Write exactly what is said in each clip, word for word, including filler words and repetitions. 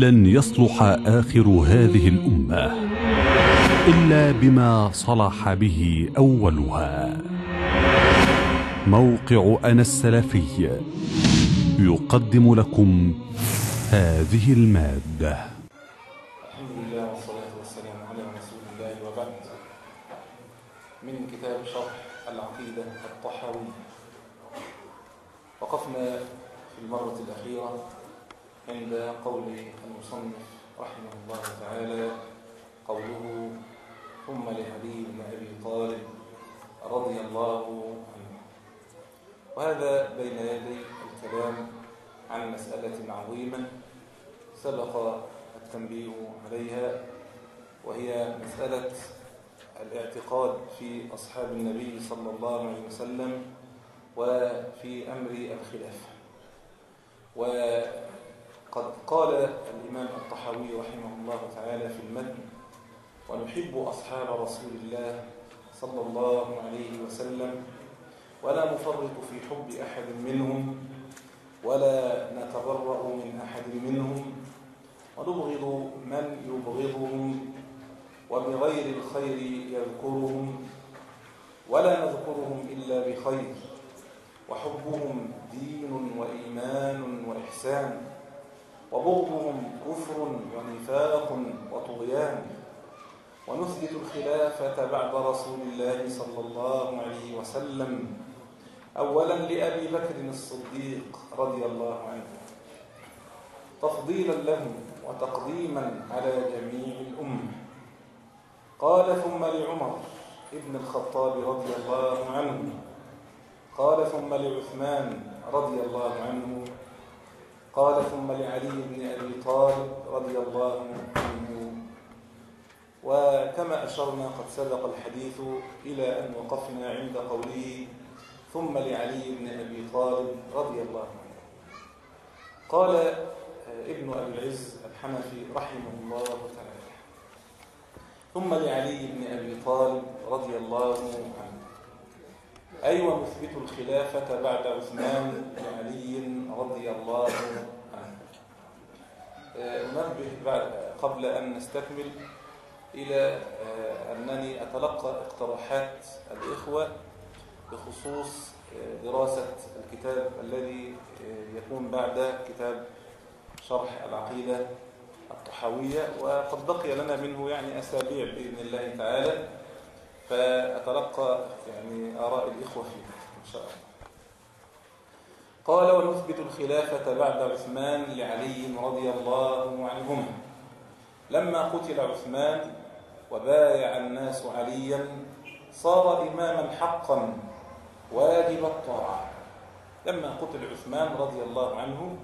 لن يصلح آخر هذه الأمة إلا بما صلح به أولها. موقع أنا السلفي يقدم لكم هذه المادة. الحمد لله والصلاة والسلام على رسول الله وبعد. من كتاب شرح العقيدة الطحاوية. وقفنا في المرة الأخيرة عند قول المصنف رحمه الله تعالى قوله ثم لعلي بن أبي طالب رضي الله عنه. وهذا بين يدي الكلام عن مسألة عظيمة سبق التنبيه عليها، وهي مسألة الاعتقاد في أصحاب النبي صلى الله عليه وسلم وفي أمر الخلافة. وقد قال الإمام الطحاوي رحمه الله تعالى في المتن: ونحب أصحاب رسول الله صلى الله عليه وسلم ولا نفرط في حب أحد منهم ولا نتبرأ من أحد منهم ونبغض من يبغضهم وبغير الخير يذكرهم ولا نذكرهم إلا بخير وحبهم دين وإيمان وإحسان وبغضهم كفر ونفاق وطغيان ونثبت الخلافة بعد رسول الله صلى الله عليه وسلم أولا لأبي بكر الصديق رضي الله عنه تفضيلا له وتقديما على جميع الأمة. قال ثم لعمر ابن الخطاب رضي الله عنه. قال ثم لعثمان رضي الله عنه. قال ثم لعلي بن أبي طالب رضي الله عنه. وكما أشرنا قد سبق الحديث إلى أن وقفنا عند قوله ثم لعلي بن أبي طالب رضي الله عنه. قال ابن أبي العز الحنفي رحمه الله تعالى: ثم لعلي بن أبي طالب رضي الله عنه أي ونثبت الخلافة بعد عثمان بن علي رضي الله عنه. ننبه قبل أن نستكمل إلى أنني أتلقى اقتراحات الإخوة بخصوص دراسة الكتاب الذي يكون بعد كتاب شرح العقيدة الطحاوية، وقد بقي لنا منه يعني أسابيع بإذن الله تعالى، فأتلقى يعني آراء الإخوة فيه إن شاء الله. قال: ونثبت الخلافة بعد عثمان لعلي رضي الله عنهما لما قتل عثمان وبايع الناس عليا صار إماما حقا واجب الطاعة. لما قتل عثمان رضي الله عنه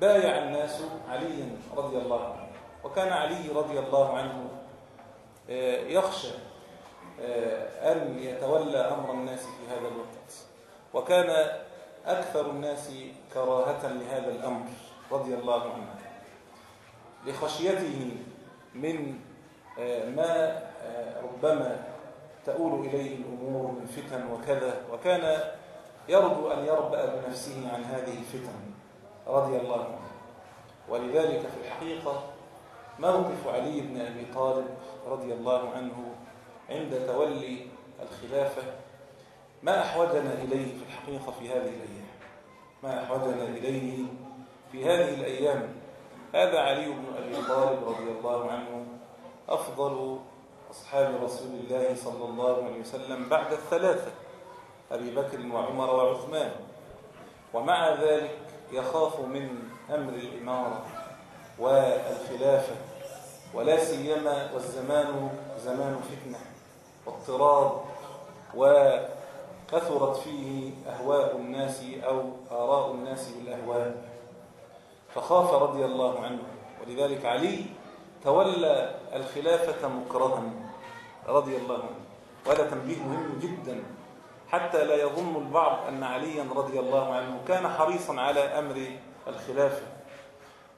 بايع الناس عليا رضي الله عنه، وكان علي رضي الله عنه يخشى أن يتولى أمر الناس في هذا الوقت، وكان أكثر الناس كراهة لهذا الأمر رضي الله عنه لخشيته من ما ربما تؤول إليه الأمور من فتن وكذا، وكان يرجو أن يربأ بنفسه عن هذه الفتن رضي الله عنه. ولذلك في الحقيقة موقف علي بن أبي طالب رضي الله عنه عند تولي الخلافة ما أحوجنا إليه في الحقيقة في هذه الأيام، ما أحوجنا إليه في هذه الأيام. هذا علي بن أبي طالب رضي الله عنه أفضل أصحاب رسول الله صلى الله عليه وسلم بعد الثلاثة أبي بكر وعمر وعثمان، ومع ذلك يخاف من أمر الإمارة والخلافة، ولا سيما والزمان زمان فتنة واضطراب وكثرت فيه أهواء الناس أو آراء الناس بالأهواء، فخاف رضي الله عنه. ولذلك علي تولى الخلافة مكرها رضي الله عنه. وهذا تنبيه مهم جدا حتى لا يظن البعض أن عليا رضي الله عنه كان حريصا على أمر الخلافة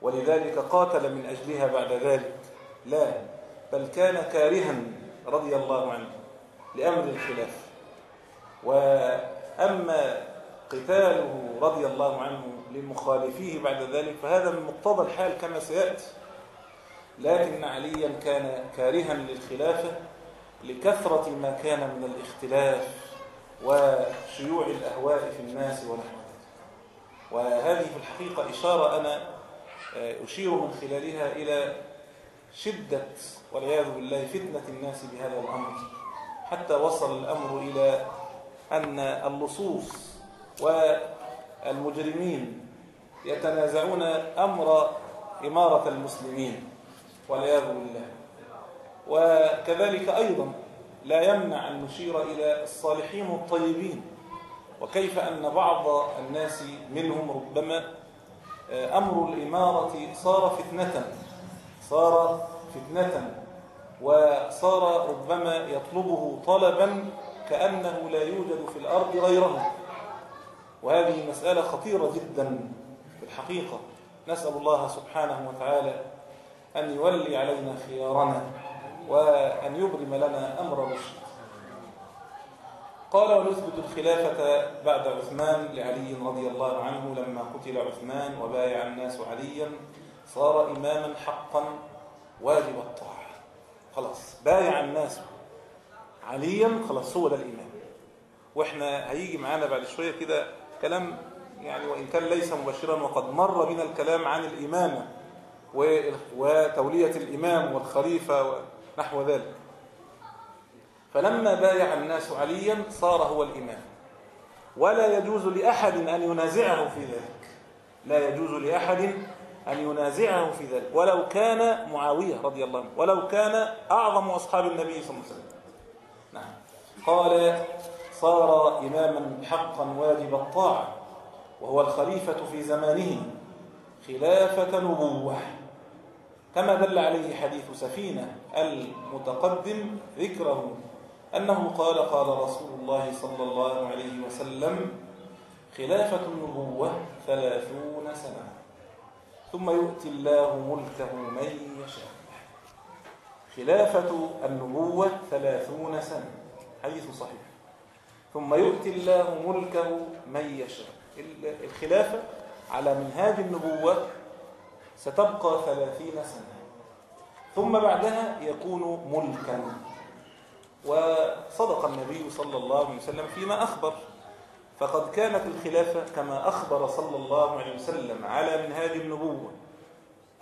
ولذلك قاتل من أجلها بعد ذلك، لا، بل كان كارها رضي الله عنه لأمر الخلافة. وأما قتاله رضي الله عنه لمخالفيه بعد ذلك، فهذا من مقتضى الحال كما سيأتي. لكن عليا كان كارها للخلافة لكثرة ما كان من الاختلاف وشيوع الأهواء في الناس ونحو ذلك. وهذه في الحقيقة إشارة أنا أشير من خلالها إلى شدة والعياذ بالله فتنة الناس بهذا الأمر، حتى وصل الأمر إلى أن اللصوص والمجرمين يتنازعون أمر إمارة المسلمين والعياذ بالله. وكذلك أيضا لا يمنع أن نشير إلى الصالحين الطيبين، وكيف أن بعض الناس منهم ربما أمر الإمارة صار فتنة صار فتنة وصار ربما يطلبه طلبا كأنه لا يوجد في الأرض غيره. وهذه مسألة خطيرة جدا في الحقيقة، نسأل الله سبحانه وتعالى أن يولي علينا خيارنا وأن يبرم لنا أمر رشد. قال: ونثبت الخلافة بعد عثمان لعلي رضي الله عنه لما قتل عثمان وبايع الناس عليا، صار إماما حقا واجب الطاعة. خلاص بايع الناس عليا، خلاص هو ده الإمام. وإحنا هيجي معانا بعد شوية كده كلام يعني وإن كان ليس مباشرا، وقد مر بنا الكلام عن الإمامة وتولية الإمام والخليفة ونحو ذلك. فلما بايع الناس عليا صار هو الإمام، ولا يجوز لأحد أن ينازعه في ذلك، لا يجوز لأحد أن ينازعه في ذلك، ولو كان معاوية رضي الله عنه، ولو كان أعظم أصحاب النبي صلى الله عليه وسلم. نعم. قال: صار إماما حقا واجب الطاعة، وهو الخليفة في زمانه خلافة نبوة، كما دل عليه حديث سفينة المتقدم ذكره أنه قال: قال رسول الله صلى الله عليه وسلم: خلافة النبوة ثلاثون سنة، ثم يؤتي الله ملكه من يشاء. خلافة النبوة ثلاثون سنة، حديث صحيح. ثم يؤتي الله ملكه من يشاء. الخلافة على منهاج النبوة ستبقى ثلاثين سنة، ثم بعدها يكون ملكا. وصدق النبي صلى الله عليه وسلم فيما أخبر، فقد كانت الخلافة كما أخبر صلى الله عليه وسلم على منهاج النبوة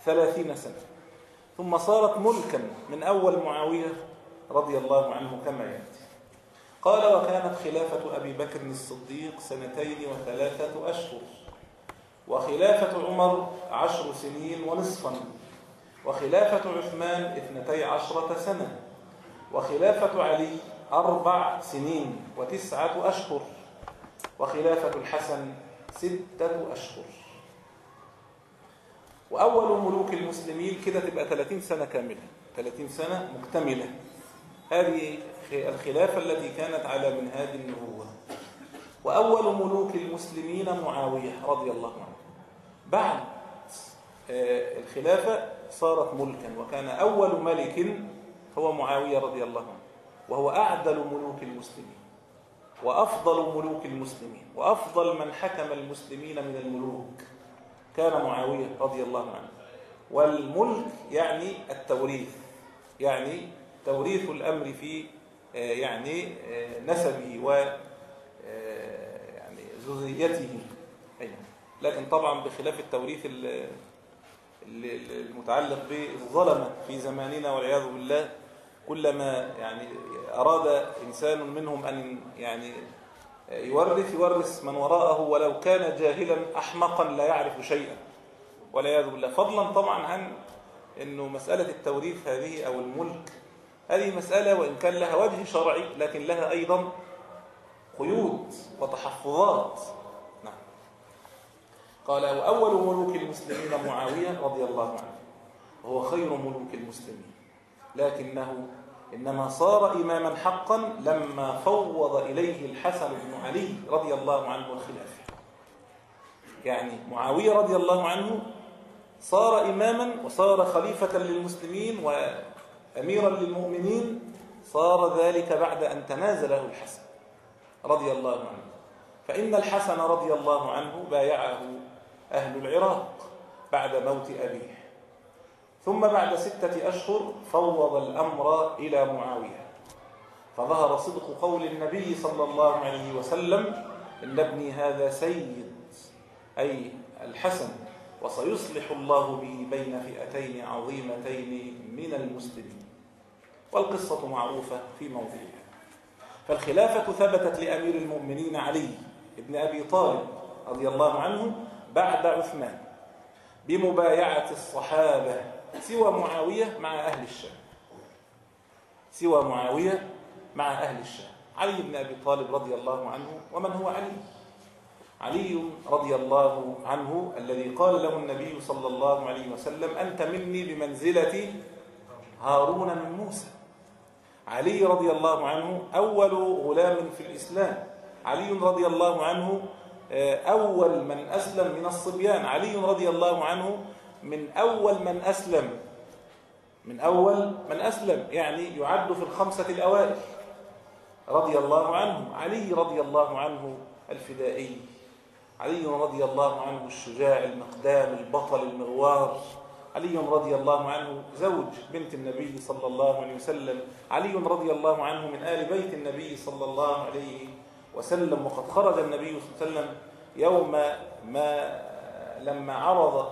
ثلاثين سنة، ثم صارت ملكا من أول معاوية رضي الله عنه كما يأتي. قال: وكانت خلافة أبي بكر الصديق سنتين وثلاثة أشهر، وخلافة عمر عشر سنين ونصفا، وخلافة عثمان اثنتي عشرة سنة، وخلافة علي أربع سنين وتسعة أشهر، وخلافة الحسن ستة أشهر. وأول ملوك المسلمين كده تبقى ثلاثين سنة كاملة، ثلاثين سنة مكتملة، هذه الخلافة التي كانت على منهاج النبوة. وأول ملوك المسلمين معاوية رضي الله عنه، بعد الخلافة صارت ملكا، وكان أول ملك هو معاوية رضي الله عنه، وهو أعدل ملوك المسلمين وأفضل ملوك المسلمين وأفضل من حكم المسلمين من الملوك كان معاوية رضي الله عنه. والملك يعني التوريث، يعني توريث الأمر في يعني نسبه و يعني ذريته، لكن طبعا بخلاف التوريث المتعلق بالظلمة في زماننا والعياذ بالله، كلما يعني أراد إنسان منهم أن يعني يورث يورث من وراءه ولو كان جاهلا أحمقا لا يعرف شيئا والعياذ بالله، فضلا طبعا عن أنه مسألة التوريث هذه أو الملك هذه مسألة وإن كان لها وجه شرعي لكن لها أيضا قيود وتحفظات. نعم. قال: وأول ملوك المسلمين معاوية رضي الله عنه، وهو خير ملوك المسلمين، لكنه إنما صار إماما حقا لما فوض إليه الحسن بن علي رضي الله عنه الخلافة. يعني معاوية رضي الله عنه صار إماما وصار خليفة للمسلمين وأميرا للمؤمنين، صار ذلك بعد أن تنازله الحسن رضي الله عنه، فإن الحسن رضي الله عنه بايعه أهل العراق بعد موت أبيه، ثم بعد ستة أشهر فوض الأمر إلى معاوية، فظهر صدق قول النبي صلى الله عليه وسلم إن ابني هذا سيد، أي الحسن، وسيصلح الله به بين فئتين عظيمتين من المسلمين. والقصة معروفة في موضعها. فالخلافة ثبتت لأمير المؤمنين علي بن أبي طالب رضي الله عنه بعد عثمان بمبايعة الصحابة سوى معاوية مع أهل الشام، سوى معاوية مع أهل الشام. علي بن أبي طالب رضي الله عنه، ومن هو علي؟ علي رضي الله عنه الذي قال له النبي صلى الله عليه وسلم أنت مني بمنزلة هارون من موسى. علي رضي الله عنه أول غلام في الإسلام، علي رضي الله عنه أول من أسلم من الصبيان، علي رضي الله عنه من أول من أسلم، من أول من أسلم يعني يعد في الخمسة الأوائل رضي الله عنه. علي رضي الله عنه الفدائي، علي رضي الله عنه الشجاع المقدام البطل المغوار، علي رضي الله عنه زوج بنت النبي صلى الله عليه وسلم، علي رضي الله عنه من آل بيت النبي صلى الله عليه وسلم. وقد خرج النبي صلى الله عليه وسلم يوم ما لما عرض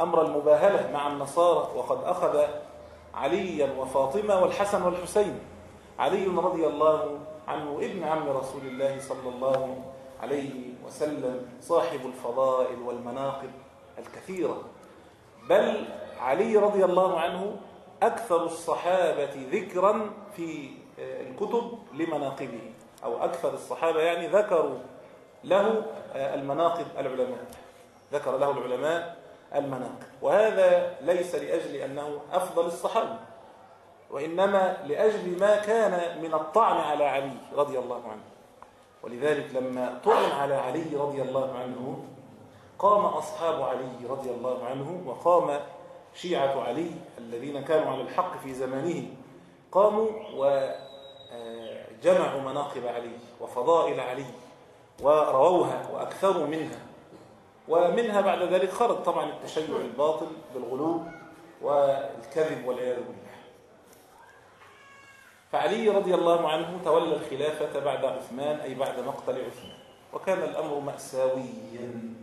أمر المباهلة مع النصارى، وقد أخذ عليا وفاطمة والحسن والحسين. علي رضي الله عنه ابن عم رسول الله صلى الله عليه وسلم، صاحب الفضائل والمناقب الكثيرة. بل علي رضي الله عنه أكثر الصحابة ذكرا في الكتب لمناقبه، أو أكثر الصحابة يعني ذكروا له المناقب العلماء، ذكر له العلماء المناقب. وهذا ليس لأجل أنه أفضل الصحابة، وإنما لأجل ما كان من الطعن على علي رضي الله عنه. ولذلك لما طعن على علي رضي الله عنه قام أصحاب علي رضي الله عنه، وقام شيعة علي الذين كانوا على الحق في زمانه، قاموا وجمعوا مناقب علي وفضائل علي ورووها وأكثروا منها، ومنها بعد ذلك خرج طبعا التشيع الباطل بالغلو والكذب والعياذ بالله. فعلي رضي الله عنه تولى الخلافة بعد عثمان، أي بعد مقتل عثمان. وكان الأمر مأساويا،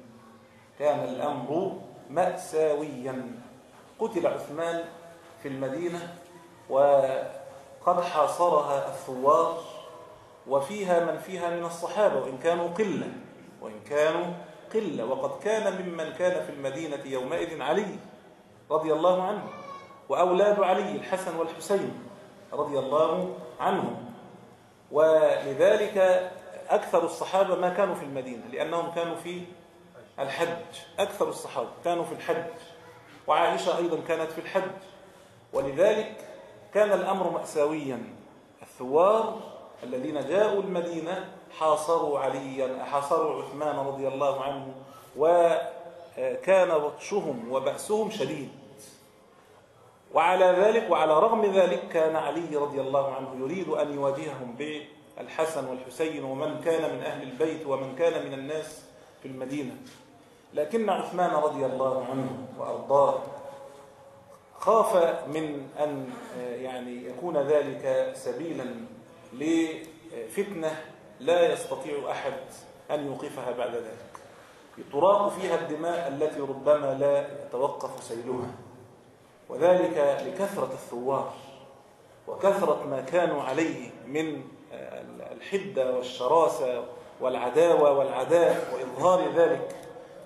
كان الأمر مأساويا. قتل عثمان في المدينة وقد حاصرها الثوار، وفيها من فيها من الصحابة وإن كانوا قلة، وإن كانوا قلة. وقد كان ممن كان في المدينة يومئذ علي رضي الله عنه، وأولاد علي الحسن والحسين رضي الله عنهم. ولذلك أكثر الصحابة ما كانوا في المدينة، لأنهم كانوا في الحج، أكثر الصحابة كانوا في الحج، وعائشة أيضا كانت في الحج. ولذلك كان الأمر مأساويا. الثوار الذين جاءوا المدينة حاصروا عليا، حاصروا عثمان رضي الله عنه، وكان بطشهم وبأسهم شديد. وعلى ذلك وعلى رغم ذلك كان علي رضي الله عنه يريد أن يواجههم بالحسن والحسين ومن كان من أهل البيت ومن كان من الناس في المدينة. لكن عثمان رضي الله عنه وأرضاه خاف من أن يعني يكون ذلك سبيلا لفتنة لا يستطيع أحد أن يوقفها بعد ذلك، يطراق فيها الدماء التي ربما لا يتوقف سيلها، وذلك لكثرة الثوار وكثرة ما كانوا عليه من الحدة والشراسة والعداوة والعداء، وإظهار ذلك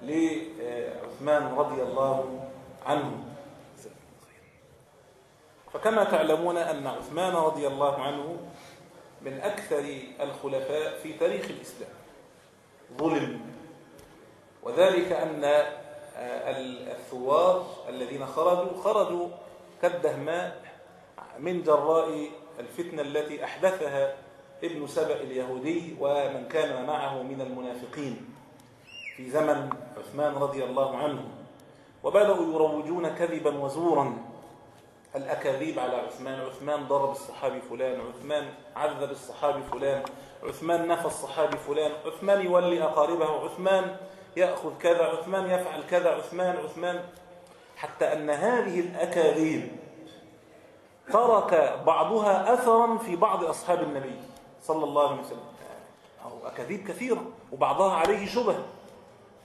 لعثمان رضي الله عنه. فكما تعلمون أن عثمان رضي الله عنه من أكثر الخلفاء في تاريخ الإسلام ظلم، وذلك أن الثوار الذين خرجوا خرجوا كالدهماء من جراء الفتنة التي أحدثها ابن سبا اليهودي ومن كان معه من المنافقين في زمن عثمان رضي الله عنه، وبدأوا يروجون كذبا وزورا الأكاذيب على عثمان. عثمان ضرب الصحابي فلان، عثمان عذب الصحابي فلان، عثمان نفى الصحابي فلان، عثمان يولي أقاربه، عثمان يأخذ كذا، عثمان يفعل كذا، عثمان عثمان حتى أن هذه الأكاذيب ترك بعضها أثرا في بعض أصحاب النبي صلى الله عليه وسلم، أو أكاذيب كثيرة وبعضها عليه شبه،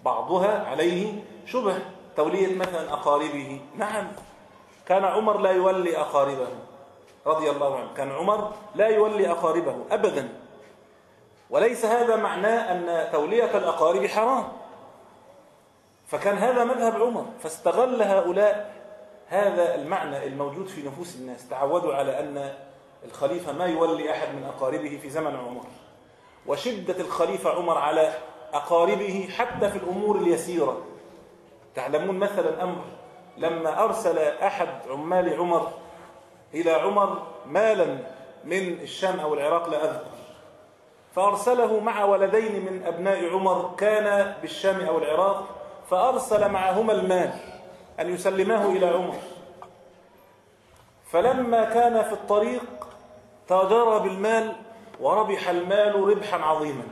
بعضها عليه شبه. تولية مثلا أقاربه، نعم كان عمر لا يولي أقاربه رضي الله عنه، كان عمر لا يولي أقاربه أبدا، وليس هذا معناه أن تولية الأقارب حرام، فكان هذا مذهب عمر، فاستغل هؤلاء هذا المعنى الموجود في نفوس الناس، تعودوا على أن الخليفة ما يولي أحد من أقاربه في زمن عمر، وشدة الخليفة عمر على أقاربه حتى في الأمور اليسيرة. تعلمون مثلا أمر، لما أرسل أحد عمال عمر إلى عمر مالا من الشام أو العراق لا أذكر، فأرسله مع ولدين من أبناء عمر كان بالشام أو العراق، فأرسل معهما المال أن يسلماه إلى عمر، فلما كان في الطريق تاجر بالمال وربح المال ربحا عظيما،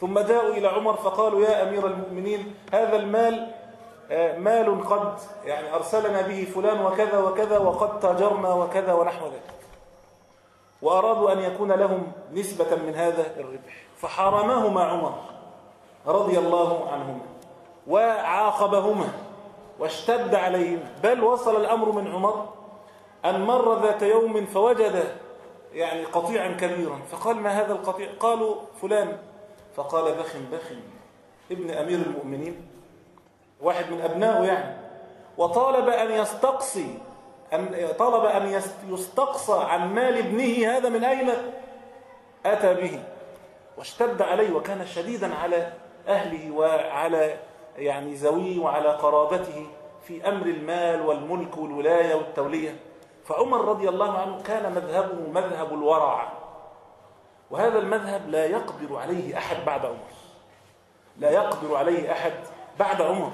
ثم جاءوا إلى عمر فقالوا يا أمير المؤمنين هذا المال مال قد يعني أرسلنا به فلان وكذا وكذا وقد تاجرنا وكذا ونحو ذلك، وأرادوا أن يكون لهم نسبة من هذا الربح، فحرمهما عمر رضي الله عنهما وعاقبهما واشتد عليهم، بل وصل الأمر من عمر أن مر ذات يوم فوجد يعني قطيعا كبيرا، فقال ما هذا القطيع؟ قالوا فلان، فقال بخ بخ ابن أمير المؤمنين، واحد من أبنائه يعني، وطالب أن يستقصي أن طلب أن يستقصى عن مال ابنه هذا من أين أتى به، واشتد عليه وكان شديدا على أهله وعلى يعني زويه وعلى قرابته في أمر المال والملك والولاية والتولية. فعمر رضي الله عنه كان مذهبه مذهب الورع، وهذا المذهب لا يقدر عليه أحد بعد عمر، لا يقدر عليه أحد بعد عمر،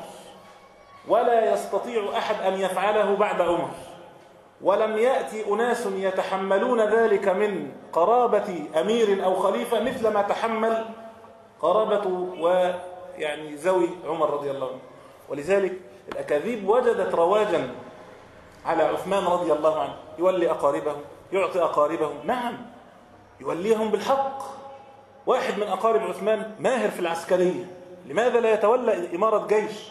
ولا يستطيع أحد أن يفعله بعد عمر، ولم يأتي أناس يتحملون ذلك من قرابة أمير أو خليفة مثل ما تحمل قرابته ويعني زوي عمر رضي الله عنه. ولذلك الأكاذيب وجدت رواجا على عثمان رضي الله عنه، يولي أقاربه، يعطي أقاربه، نعم يوليهم بالحق. واحد من أقارب عثمان ماهر في العسكرية، لماذا لا يتولى إمارة جيش؟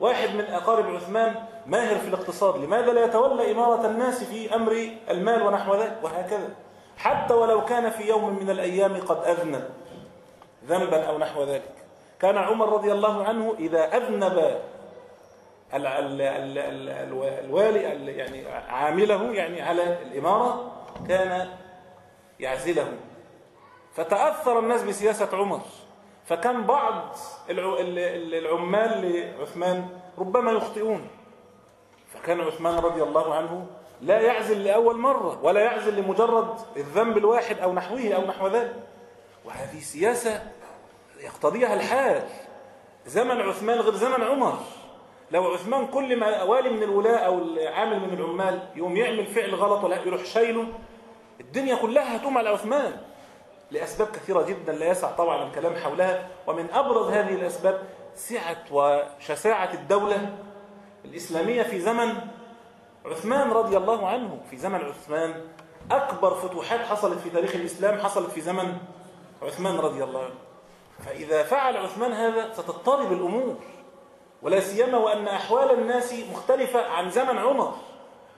واحد من أقارب عثمان ماهر في الاقتصاد، لماذا لا يتولى إمارة الناس في أمر المال ونحو ذلك؟ وهكذا، حتى ولو كان في يوم من الأيام قد أذنب ذنبا أو نحو ذلك. كان عمر رضي الله عنه إذا أذنب الوالي يعني عامله يعني على الإمارة كان يعزله، فتأثر الناس بسياسة عمر، فكان بعض العمال لعثمان ربما يخطئون، فكان عثمان رضي الله عنه لا يعزل لأول مرة، ولا يعزل لمجرد الذنب الواحد أو نحوه أو نحو ذلك. وهذه سياسة يقتضيها الحال، زمن عثمان غير زمن عمر. لو عثمان كل ما والي من الولاة أو العامل من العمال يقوم يعمل فعل غلط ولا يروح شايله، الدنيا كلها هتقوم على عثمان، لأسباب كثيرة جدا لا يسع طبعا الكلام حولها. ومن أبرز هذه الأسباب سعة وشساعة الدولة الإسلامية في زمن عثمان رضي الله عنه. في زمن عثمان أكبر فتوحات حصلت في تاريخ الإسلام حصلت في زمن عثمان رضي الله عنه، فإذا فعل عثمان هذا ستضطرب الأمور، ولا سيما وأن أحوال الناس مختلفة عن زمن عمر.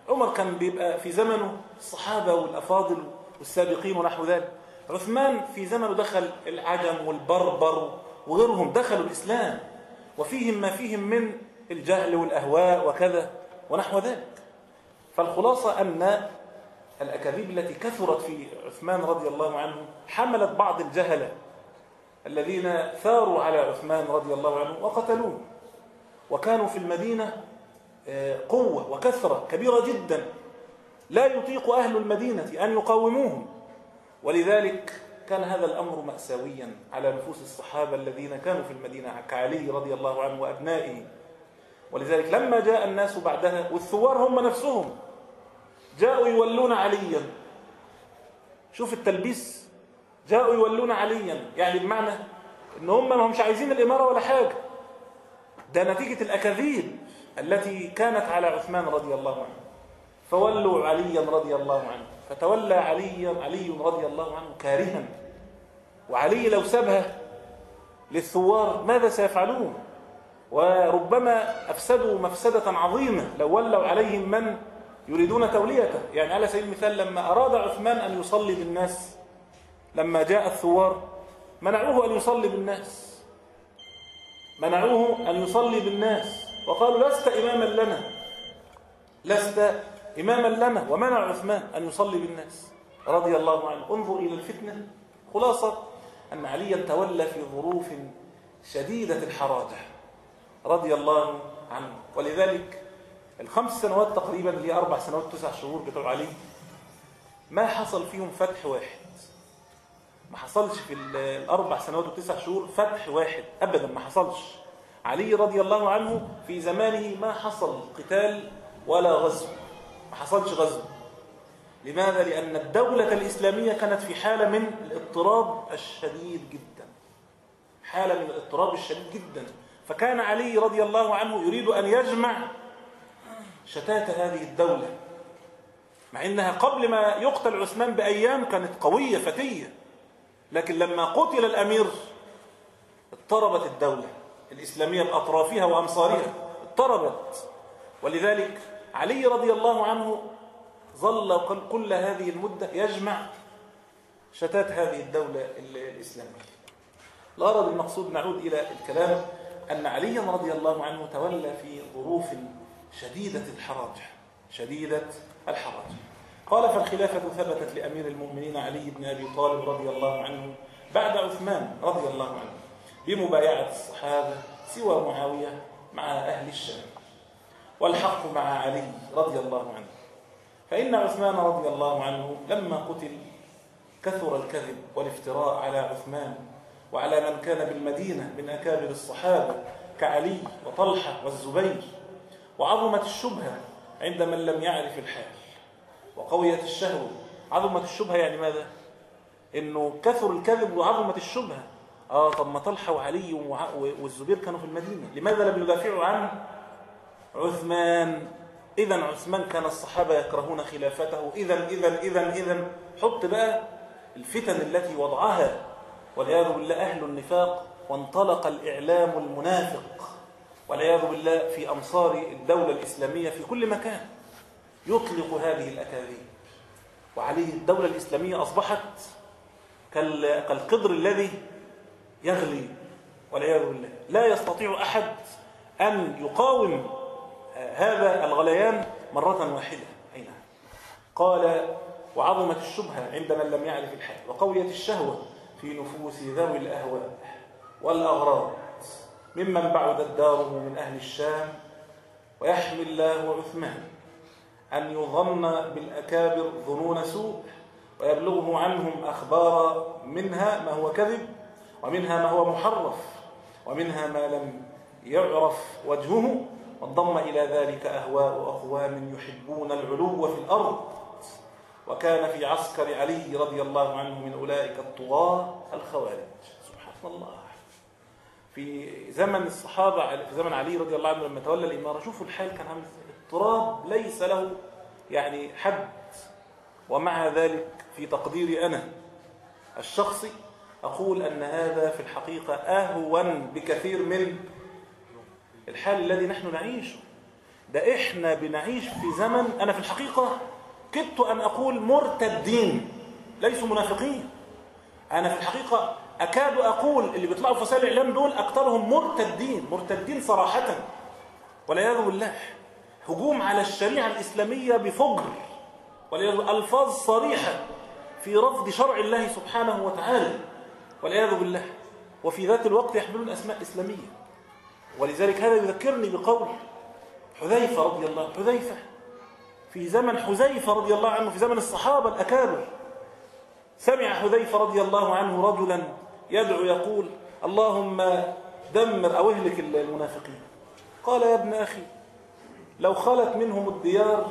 عمر كان بيبقى في زمنه الصحابة والأفاضل والسابقين ونحو ذلك، عثمان في زمنه دخل العجم والبربر وغيرهم دخلوا الإسلام، وفيهم ما فيهم من الجهل والأهواء وكذا ونحو ذلك. فالخلاصة أن الأكاذيب التي كثرت في عثمان رضي الله عنه حملت بعض الجهلة الذين ثاروا على عثمان رضي الله عنه وقتلوه، وكانوا في المدينة قوة وكثرة كبيرة جدا لا يطيق أهل المدينة أن يقاوموهم، ولذلك كان هذا الأمر مأساويا على نفوس الصحابة الذين كانوا في المدينة كعلي رضي الله عنه وأبنائه. ولذلك لما جاء الناس بعدها والثوار هم نفسهم جاءوا يولون عليا، شوف التلبيس جاءوا يولون عليا، يعني بمعنى ان هم ما همش عايزين الاماره ولا حاجه. ده نتيجه الاكاذيب التي كانت على عثمان رضي الله عنه، فولوا عليا رضي الله عنه، فتولى علي علي رضي الله عنه كارها. وعلي لو سابها للثوار ماذا سيفعلون؟ وربما أفسدوا مفسدة عظيمة لو ولوا عليهم من يريدون توليته. يعني على سبيل المثال لما أراد عثمان أن يصلي بالناس، لما جاء الثوار منعوه أن يصلي بالناس، منعوه أن يصلي بالناس وقالوا لست إماما لنا، لست إماما لنا، ومنع عثمان أن يصلي بالناس رضي الله عنه. انظر إلى الفتنة. خلاصة أن عليا تولى في ظروف شديدة الحراجة رضي الله عنه. ولذلك الخمس سنوات تقريبا اللي أربع سنوات تسع شهور بتوع علي ما حصل فيهم فتح واحد، ما حصلش في الأربع سنوات وتسع شهور فتح واحد أبدا، ما حصلش. علي رضي الله عنه في زمانه ما حصل قتال ولا غزو، ما حصلش غزو. لماذا؟ لأن الدولة الإسلامية كانت في حالة من الاضطراب الشديد جدا، حالة من الاضطراب الشديد جدا، فكان علي رضي الله عنه يريد أن يجمع شتات هذه الدولة، مع أنها قبل ما يقتل عثمان بأيام كانت قوية فتية، لكن لما قتل الأمير اضطربت الدولة الإسلامية بأطرافها وأمصارها، اضطربت. ولذلك علي رضي الله عنه ظل كل هذه المدة يجمع شتات هذه الدولة الإسلامية. الغرض المقصود، نعود إلى الكلام، أن علي رضي الله عنه تولى في ظروف شديدة الحراج، شديدة الحراج. قال: فالخلافة ثبتت لأمير المؤمنين علي بن أبي طالب رضي الله عنه بعد عثمان رضي الله عنه بمبايعة الصحابة سوى معاوية مع أهل الشام، والحق مع علي رضي الله عنه، فإن عثمان رضي الله عنه لما قتل كثر الكذب والافتراء على عثمان وعلى من كان بالمدينة من أكابر الصحابة كعلي وطلحة والزبير، وعظمت الشبهة عند من لم يعرف الحال وقويت الشهوة. عظمت الشبهة يعني ماذا؟ إنه كثر الكذب وعظمت الشبهة. آه طب ما طلحة وعلي والزبير كانوا في المدينة، لماذا لم يدافعوا عن عثمان؟ إذن عثمان كان الصحابة يكرهون خلافته. إذن إذن إذن إذن حط بقى الفتن التي وضعها، والعياذ بالله، أهل النفاق. وانطلق الإعلام المنافق والعياذ بالله في أمصار الدولة الإسلامية في كل مكان، يطلق هذه الأكاذيب. وعليه الدولة الإسلامية أصبحت كالقدر الذي يغلي والعياذ بالله، لا يستطيع أحد أن يقاوم هذا الغليان مرة واحدة. أين؟ قال: وعظمت الشبهة عند من لم يعرف الحال، وقويت الشهوة في نفوس ذوي الأهواء والأغراض ممن بعدت داره من أهل الشام، ويحمي الله عثمان أن يظن بالأكابر ظنون سوء، ويبلغه عنهم أخبار منها ما هو كذب، ومنها ما هو محرف، ومنها ما لم يعرف وجهه. وانضم إلى ذلك أهواء أقوام يحبون العلو في الأرض، وكان في عسكر علي رضي الله عنه من أولئك الطغاة الخوارج. سبحان الله، في زمن الصحابة، في زمن علي رضي الله عنه لما تولى الإمارة، شوفوا الحال كان عامل اضطراب ليس له يعني حد. ومع ذلك في تقديري أنا الشخصي أقول أن هذا في الحقيقة أهون بكثير من الحال الذي نحن نعيشه. ده إحنا بنعيش في زمن، أنا في الحقيقة كدت أن أقول مرتدين ليسوا منافقين. أنا في الحقيقة أكاد أقول اللي بيطلعوا في وسائل الإعلام دول أكثرهم مرتدين، مرتدين صراحة والعياذ بالله. هجوم على الشريعة الإسلامية بفجر والعياذ بالله، ألفاظ صريحة في رفض شرع الله سبحانه وتعالى والعياذ بالله، وفي ذات الوقت يحملون أسماء إسلامية. ولذلك هذا يذكرني بقول حذيفة رضي الله، حذيفة في زمن حذيفة رضي الله عنه، في زمن الصحابة الأكابر، سمع حذيفة رضي الله عنه رجلا يدعو يقول: اللهم دمر أو اهلك المنافقين. قال: يا ابن أخي، لو خلت منهم الديار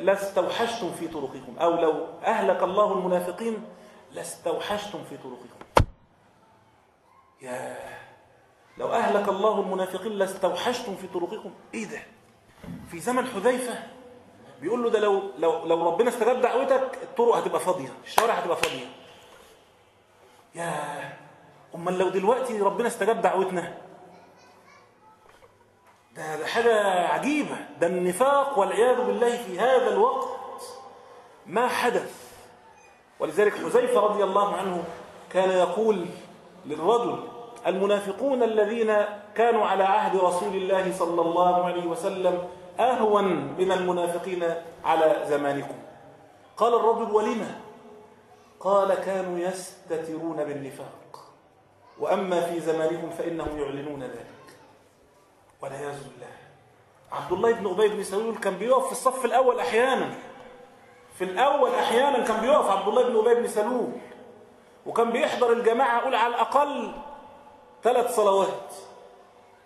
لاستوحشتم في طرقكم، أو لو أهلك الله المنافقين لاستوحشتم في طرقكم. يا لو أهلك الله المنافقين لاستوحشتم في طرقكم. إيه ده؟ في زمن حذيفة بيقول له ده لو لو لو ربنا استجاب دعوتك الطرق هتبقى فاضية، الشوارع هتبقى فاضية. يا أمال لو دلوقتي ربنا استجاب دعوتنا؟ ده, ده حاجة عجيبة. ده النفاق والعياذ بالله في هذا الوقت ما حدث. ولذلك حذيفة رضي الله عنه كان يقول للرجل: المنافقون الذين كانوا على عهد رسول الله صلى الله عليه وسلم أهون من المنافقين على زمانكم. قال الرجل: ولما؟ قال: كانوا يستترون بالنفاق، وأما في زمانكم فإنهم يعلنون ذلك. والعياذ بالله. عبد الله بن أبي بن سلول كان بيقف في الصف الأول أحيانا، في الأول أحيانا كان بيقف عبد الله بن أبي بن سلول، وكان بيحضر الجماعة أقول على الأقل ثلاث صلوات،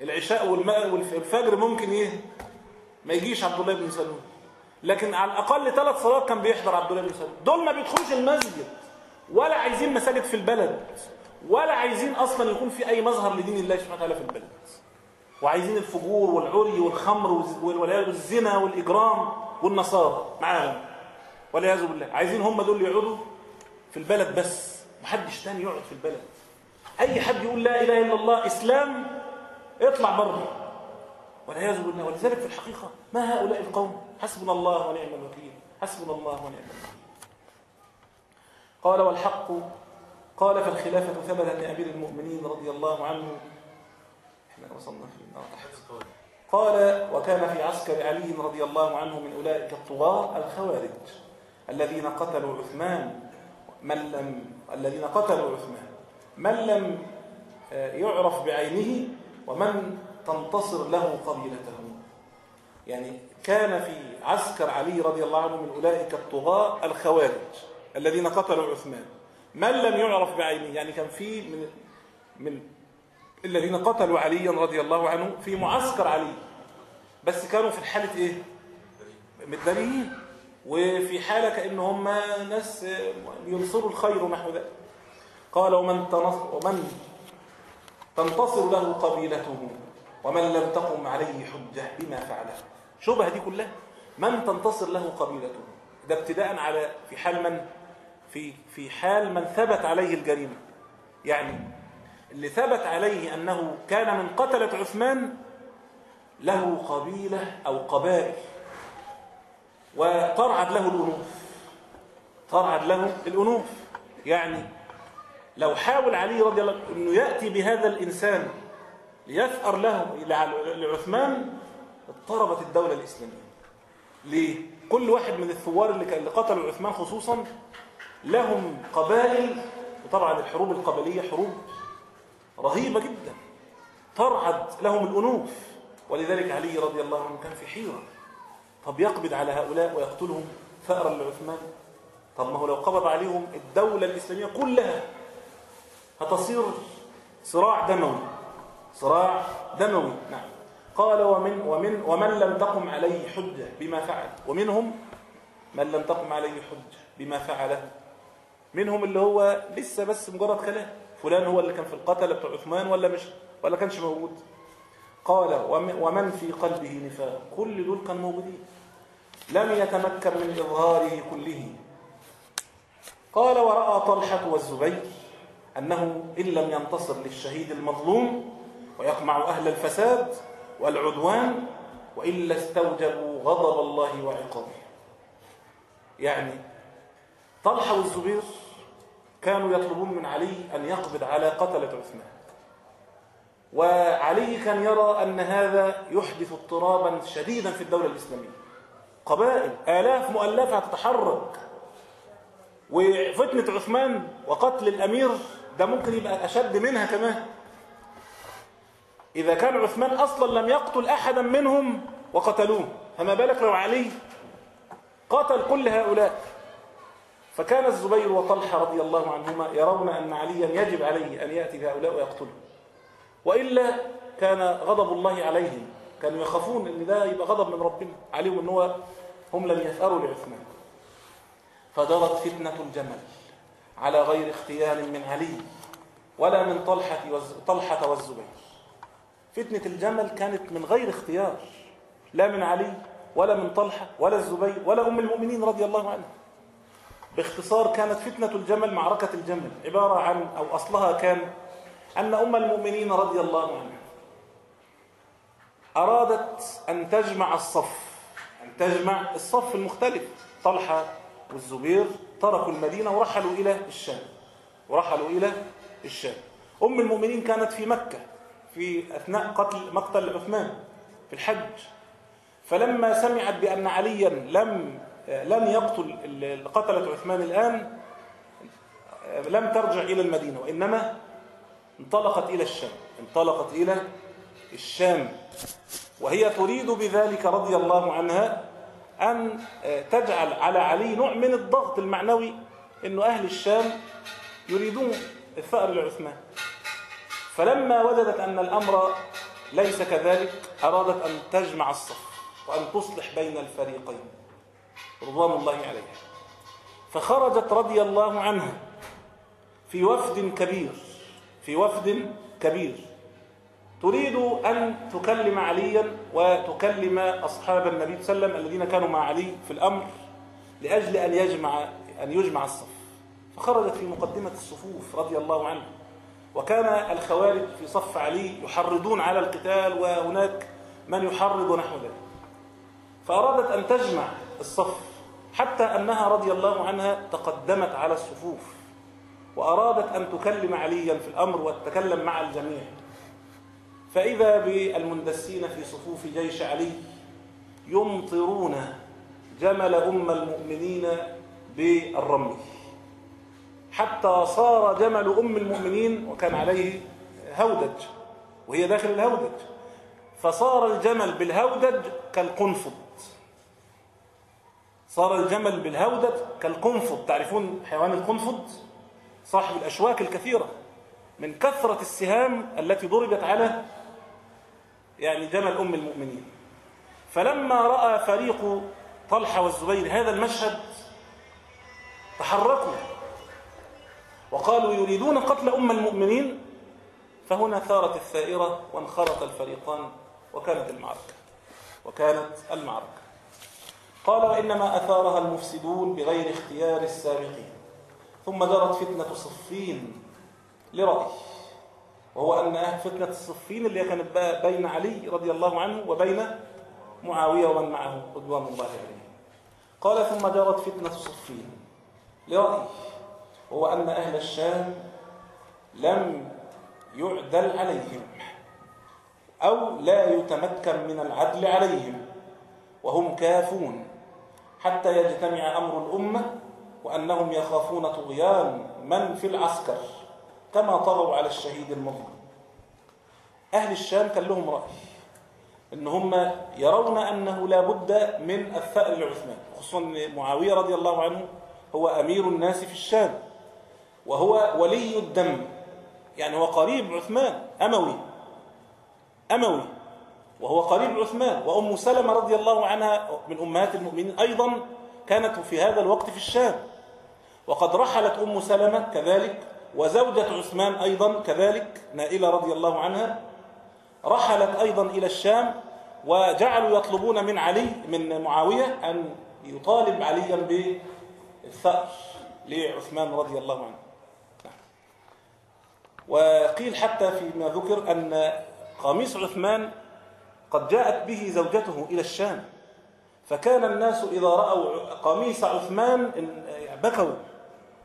العشاء والمغرب والفجر، ممكن إيه ما يجيش عبد الله بن سلول، لكن على الأقل ثلاث صلوات كان بيحضر عبد الله بن سلول. دول ما بيدخلوش المسجد، ولا عايزين مساجد في البلد، ولا عايزين أصلا يكون في أي مظهر لدين الله سبحانه وتعالى في البلد، وعايزين الفجور والعري والخمر والزنا والإجرام والنصارى معاهم والعياذ بالله. عايزين هم دول يقعدوا في البلد بس، محدش تاني يقعد في البلد. أي حد يقول لا إله إلا الله إسلام اطلع بره والعياذ بالله. ولذلك في الحقيقة ما هؤلاء القوم؟ حسبنا الله ونعم الوكيل، حسبنا الله ونعم الوكيل. قال: والحق، قال: فالخلافة ثبتت لأمير المؤمنين رضي الله عنه. احنا وصلنا في تحت. قال: وكان في عسكر علي رضي الله عنه من أولئك الطغاة الخوارج الذين قتلوا عثمان من لم الذين قتلوا عثمان من لم يعرف بعينه ومن تنتصر له قبيلته. يعني كان في عسكر علي رضي الله عنه من أولئك الطغاة الخوارج الذين قتلوا عثمان من لم يعرف بعينه. يعني كان في من من الذين قتلوا عليا رضي الله عنه في معسكر علي، بس كانوا في حالة ايه؟ متداريين، وفي حالة كأن هم ناس ينصروا الخير ونحو ذلك. قال: ومن تنصر ومن تنتصر له قبيلته ومن لم تقم عليه حجة بما فعله. شبه دي كلها من تنتصر له قبيلته، ده ابتداء على في حال من في في حال من ثبت عليه الجريمة. يعني اللي ثبت عليه أنه كان من قتلة عثمان له قبيلة أو قبائل، وترعد له الأنوف، ترعد له الأنوف. يعني لو حاول علي رضي الله عنه أنه يأتي بهذا الإنسان ليثأر له لعثمان اضطربت الدولة الإسلامية. ليه؟ كل واحد من الثوار اللي قتلوا عثمان خصوصا لهم قبائل، وطبعا الحروب القبلية حروب رهيبة جدا، ترعد لهم الأنوف. ولذلك علي رضي الله عنه كان في حيرة، طب يقبض على هؤلاء ويقتلهم ثأرا لعثمان؟ طب ما هو لو قبض عليهم الدولة الإسلامية كلها هتصير صراع دموي، صراع دموي. نعم. قال: ومن ومن ومن لم تقم عليه حجة بما فعل، ومنهم من لم تقم عليه حجة بما فعله. منهم اللي هو لسه بس مجرد كلام، فلان هو اللي كان في القتل بتاع عثمان ولا مش ولا كانش موجود. قال: ومن في قلبه نفاق، كل دول كانوا موجودين لم يتمكن من إظهاره كله. قال: ورأى طلحة والزبير أنه إن لم ينتصر للشهيد المظلوم ويقمع أهل الفساد والعدوان وإلا استوجبوا غضب الله وعقابه. يعني طلحة والزبير كانوا يطلبون من علي أن يقبض على قتلة عثمان، وعلي كان يرى أن هذا يحدث اضطرابا شديدا في الدولة الإسلامية، قبائل آلاف مؤلفة تتحرك، وفتنة عثمان وقتل الأمير ده ممكن يبقى أشد منها كمان. إذا كان عثمان أصلا لم يقتل أحدا منهم وقتلوه، فما بالك لو علي قتل كل هؤلاء. فكان الزبير وطلحة رضي الله عنهما يرون أن عليا يجب عليه أن يأتي بهؤلاء ويقتلهم، وإلا كان غضب الله عليهم. كانوا يخافون أن ده يبقى غضب من ربنا عليهم، أن هو هم لم يثأروا لعثمان. فدارت فتنة الجمل على غير اختيار من علي ولا من طلحة والزبير. فتنة الجمل كانت من غير اختيار، لا من علي ولا من طلحة ولا الزبير ولا أم المؤمنين رضي الله عنها. باختصار كانت فتنة الجمل، معركة الجمل، عبارة عن أو أصلها كان أن أم المؤمنين رضي الله عنها أرادت أن تجمع الصف، أن تجمع الصف المختلف. طلحة والزبير تركوا المدينة ورحلوا إلى الشام، ورحلوا إلى الشام. أم المؤمنين كانت في مكة في أثناء قتل مقتل عثمان في الحج، فلما سمعت بأن عليا لم لم يقتل قتلة عثمان الآن لم ترجع إلى المدينة، وإنما انطلقت إلى الشام، انطلقت إلى الشام، وهي تريد بذلك رضي الله عنها أن تجعل على علي نوع من الضغط المعنوي، إنه أهل الشام يريدون الثأر لعثمان. فلما وجدت أن الأمر ليس كذلك أرادت أن تجمع الصف وأن تصلح بين الفريقين رضوان الله عليها، فخرجت رضي الله عنها في وفد كبير، في وفد كبير تريد أن تكلم عليا وتكلم أصحاب النبي صلى الله عليه وسلم الذين كانوا مع علي في الأمر لأجل أن يجمع أن يجمع الصف. فخرجت في مقدمة الصفوف رضي الله عنه، وكان الخوارج في صف علي يحرضون على القتال وهناك من يحرض نحو ذلك، فأرادت أن تجمع الصف حتى أنها رضي الله عنها تقدمت على الصفوف وأرادت أن تكلم عليا في الأمر وتتكلم مع الجميع، فإذا بالمندسين في صفوف جيش علي يمطرون جمل أم المؤمنين بالرمل حتى صار جمل أم المؤمنين وكان عليه هودج وهي داخل الهودج، فصار الجمل بالهودج كالقنفذ، صار الجمل بالهودج كالقنفذ. تعرفون حيوان القنفذ صاحب الأشواك الكثيرة من كثرة السهام التي ضربت على يعني جمل أم المؤمنين. فلما رأى فريق طلحة والزبير هذا المشهد تحركوا وقالوا يريدون قتل أم المؤمنين، فهنا ثارت الثائرة وانخرط الفريقان وكانت المعركة، وكانت المعركة. قال وإنما أثارها المفسدون بغير اختيار السابقين، ثم جرت فتنة صفين لرأي، وهو أن فتنة الصفين اللي كانت بين علي رضي الله عنه وبين معاوية ومن معه رضوان الله عليه. قال ثم جرت فتنة صفين لرأي، وهو أن أهل الشام لم يعدل عليهم أو لا يتمكن من العدل عليهم وهم كافون حتى يجتمع أمر الأمة، وأنهم يخافون طغيان من في العسكر كما طغوا على الشهيد المظلوم. أهل الشام كان لهم رأي إن هم يرون أنه لا بد من الثأر لعثمان، خصوصا معاوية رضي الله عنه هو أمير الناس في الشام وهو ولي الدم، يعني هو قريب عثمان، أموي أموي وهو قريب عثمان. وأم سلمة رضي الله عنها من أمهات المؤمنين أيضا كانت في هذا الوقت في الشام، وقد رحلت أم سلمة كذلك وزوجة عثمان أيضا كذلك نائلة رضي الله عنها رحلت أيضا إلى الشام، وجعلوا يطلبون من علي من معاوية أن يطالب عليا بالثأر لعثمان رضي الله عنه. وقيل حتى فيما ذكر أن قميص عثمان قد جاءت به زوجته إلى الشام، فكان الناس إذا رأوا قميص عثمان بكوا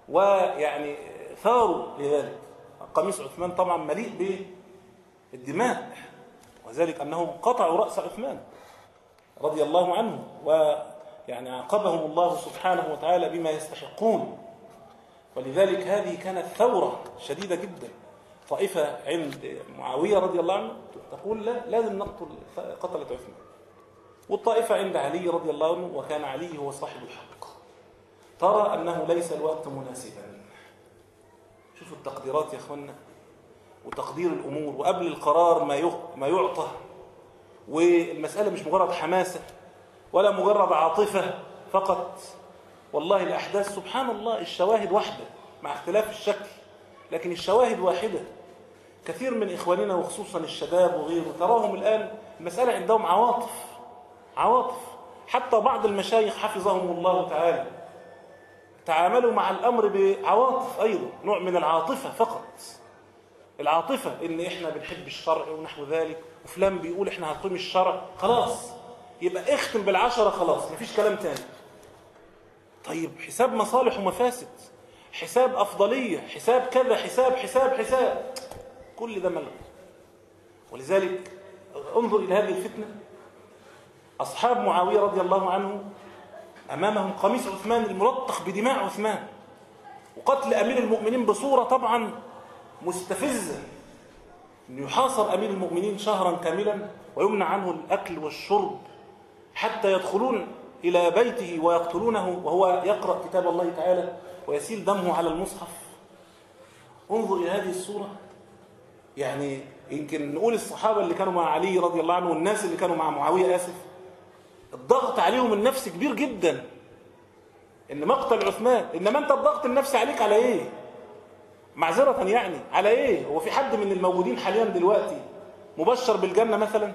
ويعني ثاروا لذلك. قميص عثمان طبعا مليء بالدماء، وذلك أنهم قطعوا رأس عثمان رضي الله عنه، ويعني عاقبهم الله سبحانه وتعالى بما يستحقون. ولذلك هذه كانت ثورة شديدة جدا. طائفة عند معاوية رضي الله عنه تقول لا لازم نقتل قتلة عثمان، والطائفة عند علي رضي الله عنه وكان علي هو صاحب الحق ترى أنه ليس الوقت مناسبا. شوفوا التقديرات يا أخوانا وتقدير الأمور، وقبل القرار ما يعطى، والمسألة مش مجرد حماسة ولا مجرد عاطفة فقط، والله الأحداث سبحان الله الشواهد وحدة مع اختلاف الشكل، لكن الشواهد واحدة. كثير من إخواننا وخصوصا الشباب وغيره تراهم الآن المسألة عندهم عواطف عواطف حتى بعض المشايخ حفظهم الله تعالى تعاملوا مع الأمر بعواطف، أيضا نوع من العاطفة فقط، العاطفة إن إحنا بنحب الشرع ونحو ذلك، وفلان بيقول إحنا هنقيم الشرع، خلاص يبقى اختم بالعشرة، خلاص مفيش كلام تاني. طيب حساب مصالح ومفاسد، حساب أفضلية، حساب كذا، حساب حساب حساب كل ده ملغي. ولذلك انظر إلى هذه الفتنة. أصحاب معاوية رضي الله عنه أمامهم قميص عثمان الملطخ بدماء عثمان، وقتل أمير المؤمنين بصورة طبعا مستفزة، أن يحاصر أمير المؤمنين شهرا كاملا ويمنع عنه الأكل والشرب حتى يدخلون إلى بيته ويقتلونه وهو يقرأ كتاب الله تعالى ويسيل دمه على المصحف. انظر إلى هذه الصورة. يعني يمكن نقول الصحابة اللي كانوا مع علي رضي الله عنه والناس اللي كانوا مع معاوية، آسف، الضغط عليهم النفسي كبير جدا، إن مقتل عثمان، إنما أنت الضغط النفسي عليك على إيه؟ معذرة يعني على إيه؟ هو في حد من الموجودين حاليا دلوقتي مبشر بالجنة مثلا؟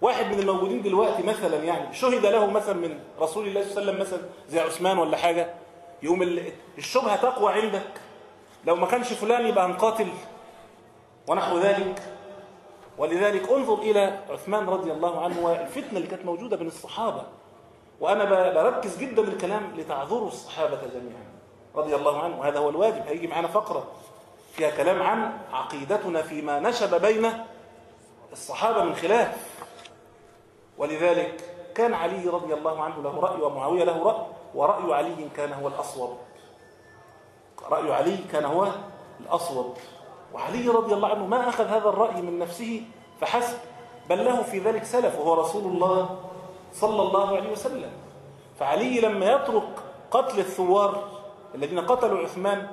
واحد من الموجودين دلوقتي مثلا يعني شهد له مثلا من رسول الله صلى الله عليه وسلم مثلا زي عثمان ولا حاجة، يوم الشبهة تقوى عندك، لو ما كانش فلان يبقى هنقاتل ونحو ذلك. ولذلك انظر إلى عثمان رضي الله عنه والفتنة اللي كانت موجودة بين الصحابة. وأنا بركز جدا الكلام لتعذروا الصحابة جميعا رضي الله عنه، وهذا هو الواجب. هيجي معنا فقرة فيها كلام عن عقيدتنا فيما نشب بين الصحابة من خلاف. ولذلك كان علي رضي الله عنه له رأي ومعاوية له رأي، ورأي علي كان هو الأصوب، رأي علي كان هو الأصوب. وعلي رضي الله عنه ما أخذ هذا الرأي من نفسه فحسب، بل له في ذلك سلف وهو رسول الله صلى الله عليه وسلم. فعلي لما يترك قتل الثوار الذين قتلوا عثمان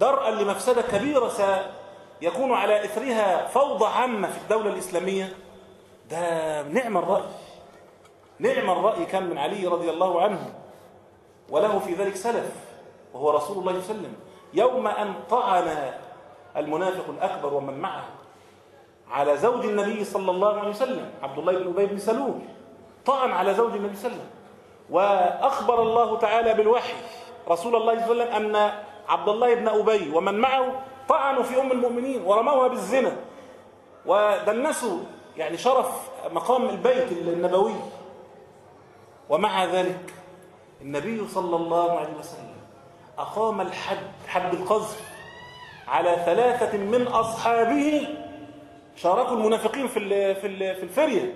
درءا لمفسدة كبيرة سيكون على إثرها فوضى عامة في الدولة الإسلامية، ده نعم الرأي، نعم الرأي كان من علي رضي الله عنه، وله في ذلك سلف وهو رسول الله صلى الله عليه وسلم. يوم أن طعن المنافق الأكبر ومن معه على زوج النبي صلى الله عليه وسلم، عبد الله بن أبي بن سلول طعن على زوج النبي صلى الله عليه وسلم، وأخبر الله تعالى بالوحي رسول الله صلى الله عليه وسلم أن عبد الله بن أبي ومن معه طعنوا في أم المؤمنين ورموها بالزنا ودنسوا يعني شرف مقام البيت النبوي. ومع ذلك النبي صلى الله عليه وسلم أقام الحد، حد القذف، على ثلاثة من أصحابه شاركوا المنافقين في في الفرية،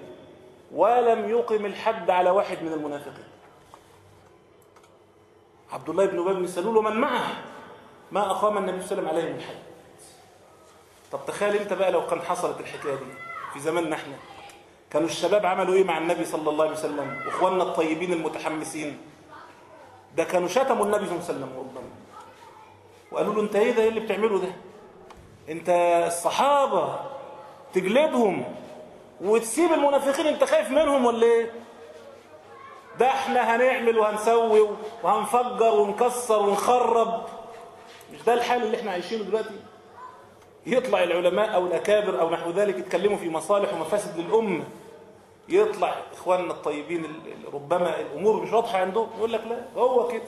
ولم يقم الحد على واحد من المنافقين، عبد الله بن أبي بن سلول ومن معه، ما أقام النبي صلى الله عليه وسلم عليهم الحد. طب تخيل أنت بقى لو كان حصلت الحكاية دي في زماننا احنا، كانوا الشباب عملوا إيه مع النبي صلى الله عليه وسلم وإخواننا الطيبين المتحمسين؟ ده كانوا شتموا النبي صلى الله عليه وسلم والله، وقالوا له انت ايه ده، ايه اللي بتعمله ده، انت الصحابه تجلدهم وتسيب المنافقين، انت خايف منهم ولا ايه؟ ده احنا هنعمل وهنسوي وهنفجر ونكسر ونخرب. مش ده الحال اللي احنا عايشينه دلوقتي؟ يطلع العلماء او الاكابر او نحو ذلك يتكلموا في مصالح ومفاسد للامه، يطلع اخواننا الطيبين ربما الامور مش واضحه عندهم يقول لك لا هو كده،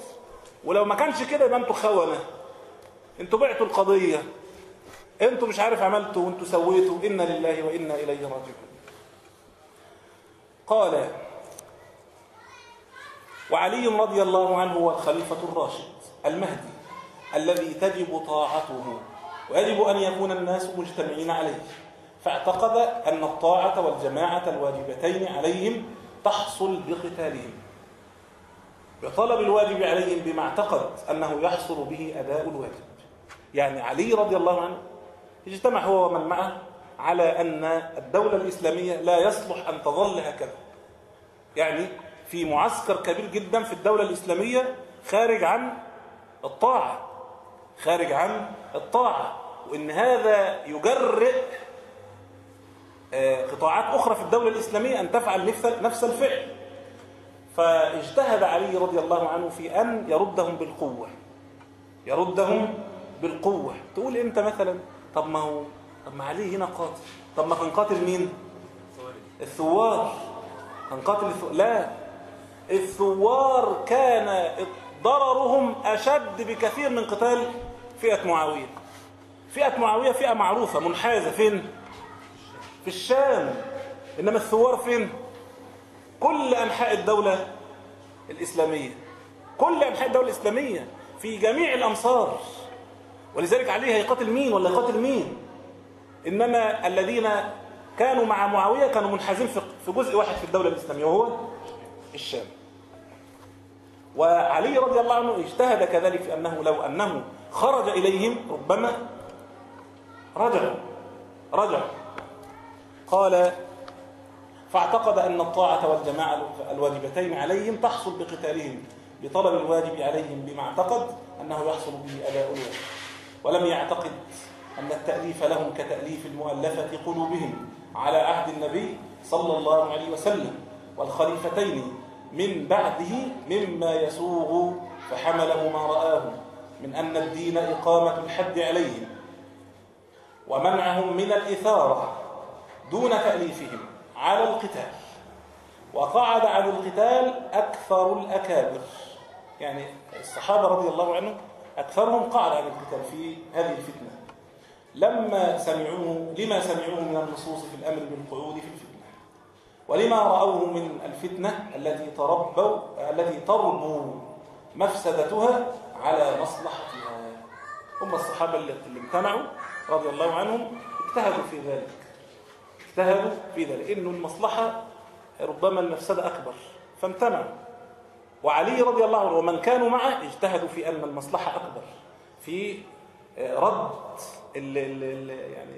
ولو ما كانش كده يبقى انتوا خونه، انتوا بعتوا القضية، انتوا مش عارف عملتوا وانتوا سويتوا، إنا لله وإنا إليه راجعون. قال: وعلي رضي الله عنه هو الخليفة الراشد المهدي الذي تجب طاعته ويجب أن يكون الناس مجتمعين عليه، فاعتقد أن الطاعة والجماعة الواجبتين عليهم تحصل بقتالهم، بطلب الواجب عليهم بما اعتقد أنه يحصل به أداء الواجب. يعني علي رضي الله عنه اجتمع هو ومن معه على أن الدولة الإسلامية لا يصلح أن تظل هكذا، يعني في معسكر كبير جدا في الدولة الإسلامية خارج عن الطاعة، خارج عن الطاعة، وإن هذا يجرئ قطاعات أخرى في الدولة الإسلامية أن تفعل نفس الفعل. فاجتهد علي رضي الله عنه في أن يردهم بالقوة، يردهم بالقوة. تقول امتى مثلا؟ طب ما هو طب ما عليه هنا قاتل، طب ما هنقاتل مين؟ الثوار. هنقاتل الثوار؟ لا، الثوار كان ضررهم أشد بكثير من قتال فئة معاوية. فئة معاوية فئة معروفة منحازة فين؟ في الشام. إنما الثوار فين؟ كل أنحاء الدولة الإسلامية، كل أنحاء الدولة الإسلامية في جميع الأمصار. ولذلك عليه هيقاتل مين ولا يقاتل مين. إنما الذين كانوا مع معاوية كانوا منحازين في جزء واحد في الدولة الإسلامية وهو الشام. وعلي رضي الله عنه اجتهد كذلك في أنه لو أنه خرج إليهم ربما رجع رجع قال فاعتقد أن الطاعة والجماعة الواجبتين عليهم تحصل بقتالهم بطلب الواجب عليهم بما اعتقد أنه يحصل به أداء الواجب، ولم يعتقد أن التأليف لهم كتأليف المؤلفة قلوبهم على عهد النبي صلى الله عليه وسلم والخليفتين من بعده مما يسوغ، فحمله ما رآه من أن الدين إقامة الحد عليهم ومنعهم من الإثارة دون تأليفهم على القتال، وقعد عن القتال أكثر الأكابر. يعني الصحابة رضي الله عنهم أكثرهم قعد عن القتال في هذه الفتنة لما سمعوه لما سمعوه من النصوص في الأمر بالقعود في الفتنة، ولما رأوه من الفتنة التي تربوا التي تربوا مفسدتها على مصلحتها. هم الصحابة اللي امتنعوا رضي الله عنهم اجتهدوا في ذلك اجتهدوا في ذلك إنه المصلحة ربما المفسدة أكبر فامتنعوا. وعلي رضي الله عنه ومن كانوا معه اجتهدوا في أن المصلحة أكبر في رد يعني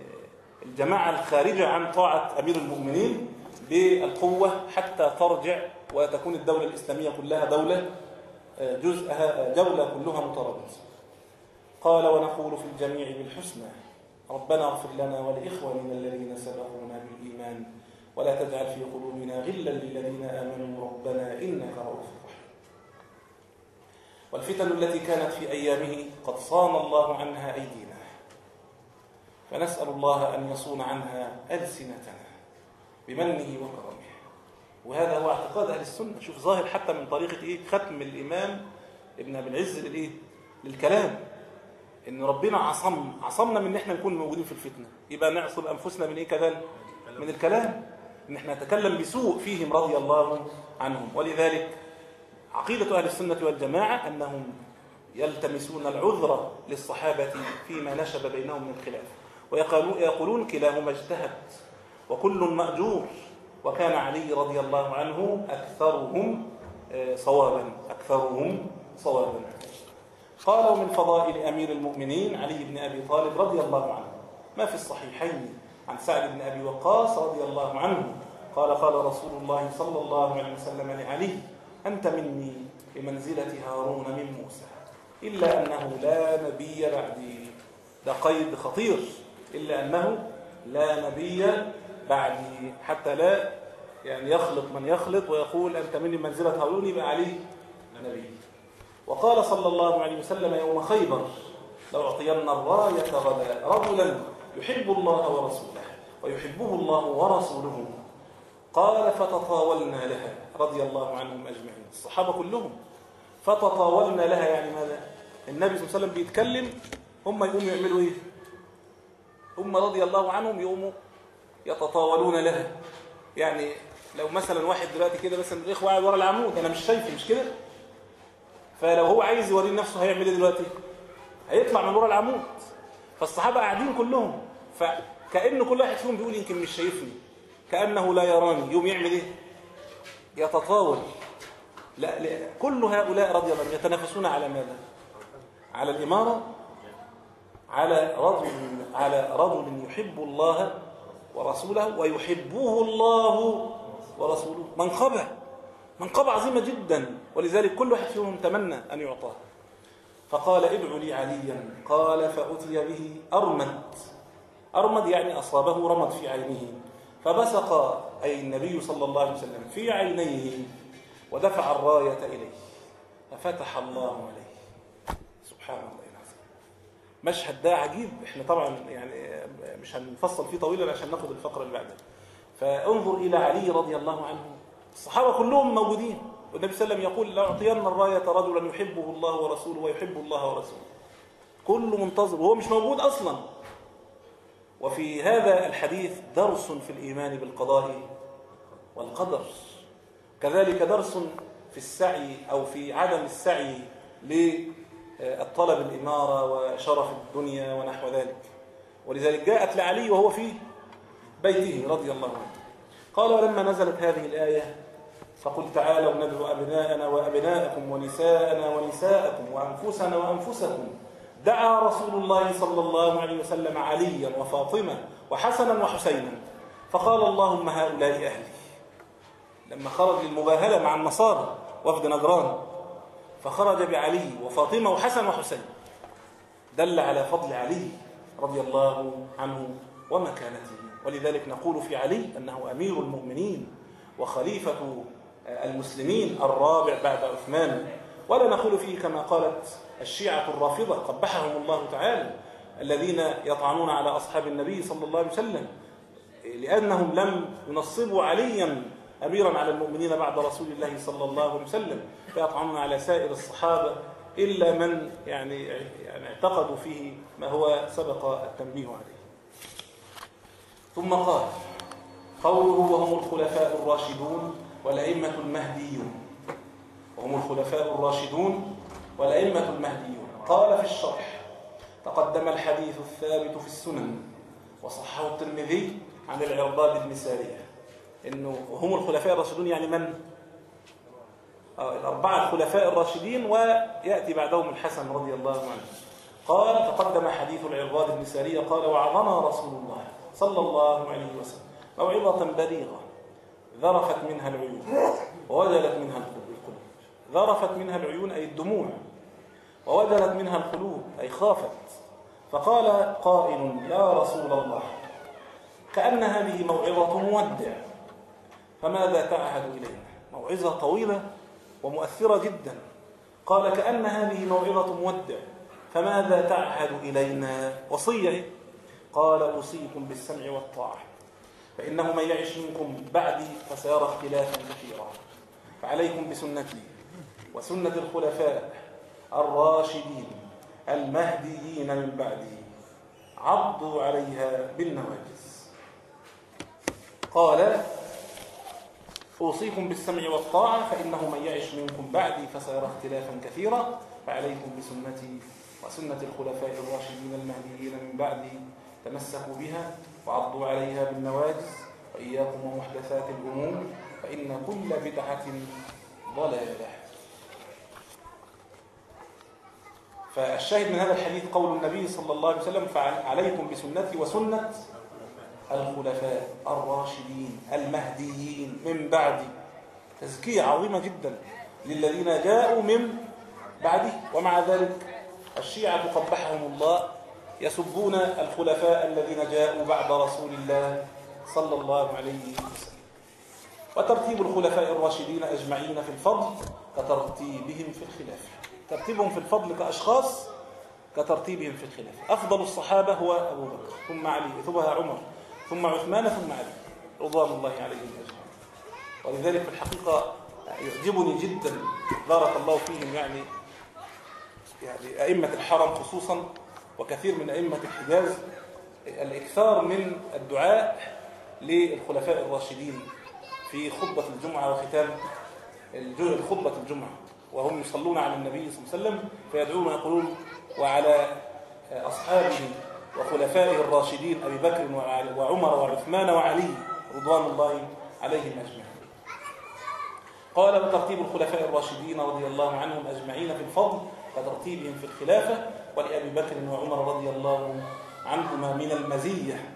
الجماعة الخارجة عن طاعة أمير المؤمنين بالقوة حتى ترجع وتكون الدولة الإسلامية كلها دولة جزءها دولة كلها مترابطة. قال ونقول في الجميع بالحسنى ربنا اغفر لنا ولإخواننا الذين سبقونا بالإيمان ولا تجعل في قلوبنا غلا للذين آمنوا ربنا إنك رؤوف رحيم. والفتن التي كانت في أيامه قد صان الله عنها أيدينا، فنسأل الله أن يصون عنها ألسنتنا بمنه وكرمه. وهذا هو اعتقاد أهل السنة. شوف ظاهر حتى من طريقة إيه ختم الإمام ابن أبي العز للإيه للكلام، إن ربنا عصم عصمنا من إن إحنا نكون موجودين في الفتنة، يبقى نعصم أنفسنا من إيه كذلك من الكلام، إن إحنا نتكلم بسوء فيهم رضي الله عنهم. ولذلك عقيدة أهل السنة والجماعة أنهم يلتمسون العذر للصحابة فيما نشب بينهم من الخلاف، ويقولون كلاهما اجتهد وكل مأجور، وكان علي رضي الله عنه أكثرهم صوابا أكثرهم صوابا. قالوا من فضائل أمير المؤمنين علي بن أبي طالب رضي الله عنه ما في الصحيحين عن سعد بن أبي وقاص رضي الله عنه قال قال رسول الله صلى الله عليه وسلم لعلي أنت مني بمنزلة هارون من موسى إلا أنه لا نبي بعدي. ده قيد خطير، إلا أنه لا نبي بعدي، حتى لا يعني يخلط من يخلط ويقول أنت مني بمنزلة هارون يبقى علي نبي. وقال صلى الله عليه وسلم يوم خيبر لو أعطينا الراية غدا رجلا يحب الله ورسوله ويحبه الله ورسوله قال فتطاولنا لها رضي الله عنهم أجمعين. الصحابة كلهم فتطاولنا لها، يعني ماذا؟ النبي صلى الله عليه وسلم بيتكلم هم يقوموا يعملوا إيه؟ هم رضي الله عنهم يقوموا يتطاولون لها. يعني لو مثلا واحد دلوقتي كده بس الإخوة قاعد ورا العمود أنا مش شايفه مش كده، فلو هو عايز يوري نفسه هيعمل إيه دلوقتي؟ هيطلع من ورا العمود. فالصحابة قاعدين كلهم فكأن كل واحد فيهم بيقول يمكن مش شايفني كأنه لا يراني، يوم يعمل إيه؟ يتطاول. لا, لا كل هؤلاء رضي الله عنهم يتنافسون على ماذا؟ على الإمارة، على رجل على رجل يحب الله ورسوله ويحبه الله ورسوله. منقبة منقبة عظيمة جدا، ولذلك كل واحد فيهم تمنى أن يعطاه. فقال ادعوا لي عليا قال فأتي به أرمد أرمد يعني أصابه رمد في عينه فبصق أي النبي صلى الله عليه وسلم في عينيه ودفع الراية إليه ففتح الله عليه سبحان الله. مشهد ده عجيب، احنا طبعا يعني مش هنفصل فيه طويلا عشان ناخد الفقرة اللي بعدها. فانظر إلى علي رضي الله عنه، الصحابة كلهم موجودين، والنبي صلى الله عليه وسلم يقول: لأعطين الراية رجلا يحبه الله ورسوله ويحب الله ورسوله. كله منتظر وهو مش موجود أصلا. وفي هذا الحديث درس في الإيمان بالقضاء والقدر، كذلك درس في السعي أو في عدم السعي للطلب الإمارة وشرف الدنيا ونحو ذلك. ولذلك جاءت لعلي وهو في بيته رضي الله عنه. قال: ولما نزلت هذه الآية فقل تعالوا ندعو أبناءنا وأبناءكم ونساءنا ونساءكم وأنفسنا وأنفسكم، دعا رسول الله صلى الله عليه وسلم عليا وفاطمة وحسنا وحسينا، فقال: اللهم هؤلاء أهلي. لما خرج للمباهلة مع النصارى وفد نجران، فخرج بعلي وفاطمة وحسن وحسين، دل على فضل علي رضي الله عنه ومكانته. ولذلك نقول في علي أنه أمير المؤمنين وخليفة المسلمين الرابع بعد عثمان. ولا نقول فيه كما قالت الشيعة الرافضة قبحهم الله تعالى، الذين يطعنون على أصحاب النبي صلى الله عليه وسلم لأنهم لم ينصبوا عليا أميرا على المؤمنين بعد رسول الله صلى الله عليه وسلم، فيطعنون على سائر الصحابة إلا من يعني اعتقدوا فيه ما هو سبق التنبيه عليه. ثم قال: قوله وهم الخلفاء الراشدون والأئمة المهديون، وهم الخلفاء الراشدون والأئمة المهديون. قال في الشرح: تقدم الحديث الثابت في السنن وصححه الترمذي عن العرباض بن سارية إنه هم الخلفاء الراشدون، يعني من؟ الأربعة الخلفاء الراشدين، ويأتي بعدهم الحسن رضي الله عنه. قال: تقدم حديث العرباض بن سارية قال: وعظنا رسول الله صلى الله عليه وسلم موعظة بليغة ذرفت منها العيون ووجلت منها القلوب. ذرفت منها العيون أي الدموع، ووجلت منها القلوب أي خافت. فقال قائل: يا رسول الله، كأن هذه موعظة مودع، فماذا تعهد إلينا؟ موعظة طويلة ومؤثرة جدا. قال: كأن هذه موعظة مودع، فماذا تعهد إلينا؟ وصية. قال: أوصيكم بالسمع والطاعة، فإنه من يعش منكم بعدي فسيرى اختلافا كثيرا، فعليكم بسنتي وسنة الخلفاء الراشدين المهديين من بعدي، عضوا عليها بالنواجذ. قال: أوصيكم بالسمع والطاعة، فإنه من يعش منكم بعدي فسيرى اختلافا كثيرا، فعليكم بسنتي وسنة الخلفاء الراشدين المهديين من بعدي، تمسكوا بها وعضوا عليها بالنواجذ، وإياكم ومحدثات الأمور، فإن كل بدعة ضلالة. فالشاهد من هذا الحديث قول النبي صلى الله عليه وسلم: فعليكم بسنتي وسنة الخلفاء الراشدين المهديين من بعدي. تزكية عظيمة جدا للذين جاءوا من بعدي. ومع ذلك الشيعة قبحهم الله، يسبون الخلفاء الذين جاءوا بعد رسول الله صلى الله عليه وسلم. وترتيب الخلفاء الراشدين أجمعين في الفضل كترتيبهم في الخلافة، ترتيبهم في الفضل كأشخاص كترتيبهم في الخلافة. أفضل الصحابة هو أبو بكر، ثم علي، ثم عمر، ثم عثمان، ثم علي رضوان الله عليهم أجمعين. ولذلك في الحقيقة يعجبني جدا، بارك الله فيهم، يعني يعني أئمة الحرم خصوصا وكثير من أئمة الحجاز، الإكثار من الدعاء للخلفاء الراشدين في خطبة الجمعة وختام خطبة الجمعة، وهم يصلون على النبي صلى الله عليه وسلم فيدعون ويقولون: وعلى أصحابه وخلفائه الراشدين أبي بكر وعمر وعثمان وعلي رضوان الله عليهم أجمعين. قال: وترتيب الخلفاء الراشدين رضي الله عنهم أجمعين في الفضل كترتيبهم في الخلافة، ولأبي بكر وعمر رضي الله عنهما من المزية.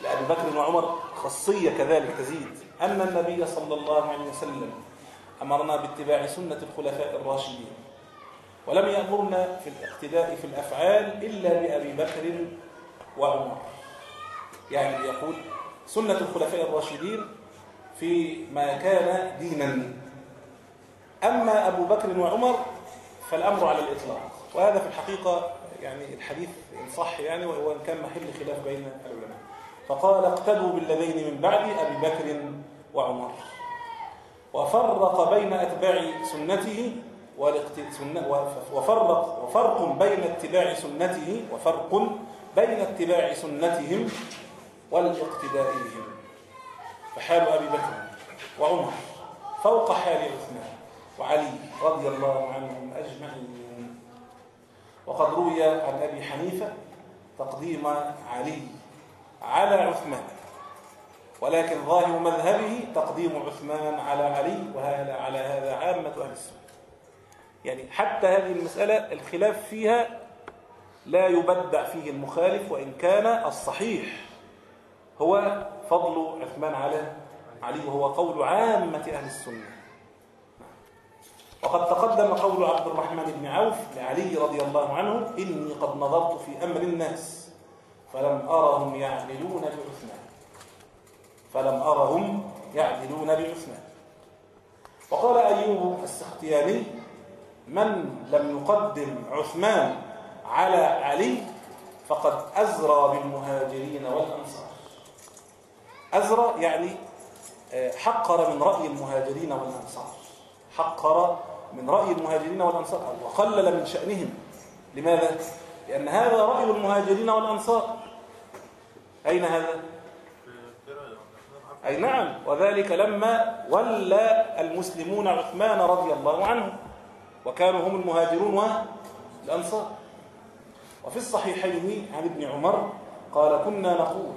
لأبي بكر وعمر خاصية كذلك تزيد، أن النبي صلى الله عليه وسلم أمرنا باتباع سنة الخلفاء الراشدين، ولم يأمرنا في الاقتداء في الأفعال إلا بأبي بكر وعمر. يعني يقول سنة الخلفاء الراشدين في ما كان دينا، أما أبو بكر وعمر فالأمر على الإطلاق. وهذا في الحقيقة يعني الحديث الصح يعني، وهو إن كان محل خلاف بين العلماء. فقال: اقتدوا بالذين من بعدي أبي بكر وعمر. وفرق بين أتباع سنته وفرق وفرق بين اتباع سنته وفرق بين اتباع سنتهم والاقتداء بهم. فحال أبي بكر وعمر فوق حال عثمان وعلي رضي الله عنهم أجمعين. وقد روي عن أبي حنيفة تقديم علي على عثمان، ولكن ظاهر مذهبه تقديم عثمان على علي، وعلى هذا عامة أهل السنة. يعني حتى هذه المسألة الخلاف فيها لا يبدع فيه المخالف، وإن كان الصحيح هو فضل عثمان على علي، وهو قول عامة أهل السنة. وقد تقدم قول عبد الرحمن بن عوف لعلي رضي الله عنه: إني قد نظرت في أمر الناس فلم أرهم يعدلون بعثمان فلم أرهم يعدلون بعثمان. وقال أيوب السختياني: من لم يقدم عثمان على علي فقد أزرى بالمهاجرين والأنصار. أزرى يعني حقر من رأي المهاجرين والأنصار، حقر من رأي المهاجرين والأنصار وقلل من شأنهم. لماذا؟ لأن هذا رأي المهاجرين والأنصار. أين هذا؟ أي نعم، وذلك لما ولى المسلمون عثمان رضي الله عنه، وكانوا هم المهاجرون والأنصار. وفي الصحيحين عن ابن عمر قال: كنا نقول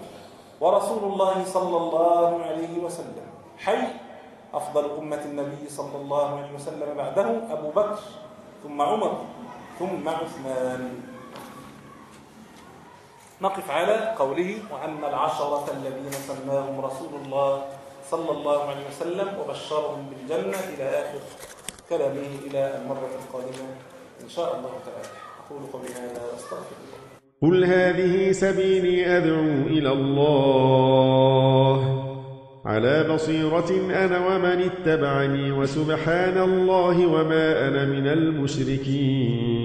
ورسول الله صلى الله عليه وسلم حي، أفضل أمة النبي صلى الله عليه وسلم بعده أبو بكر ثم عمر ثم عثمان. نقف على قوله: وأن العشرة الذين سماهم رسول الله صلى الله عليه وسلم وبشرهم بالجنة، إلى آخر كلامه، إلى المرة القادمة إن شاء الله تعالى. أقول قولي هذا أستغفر الله. قل هذه سبيلي أدعو إلى الله على بصيرة أنا ومن اتبعني، وسبحان الله وما أنا من المشركين.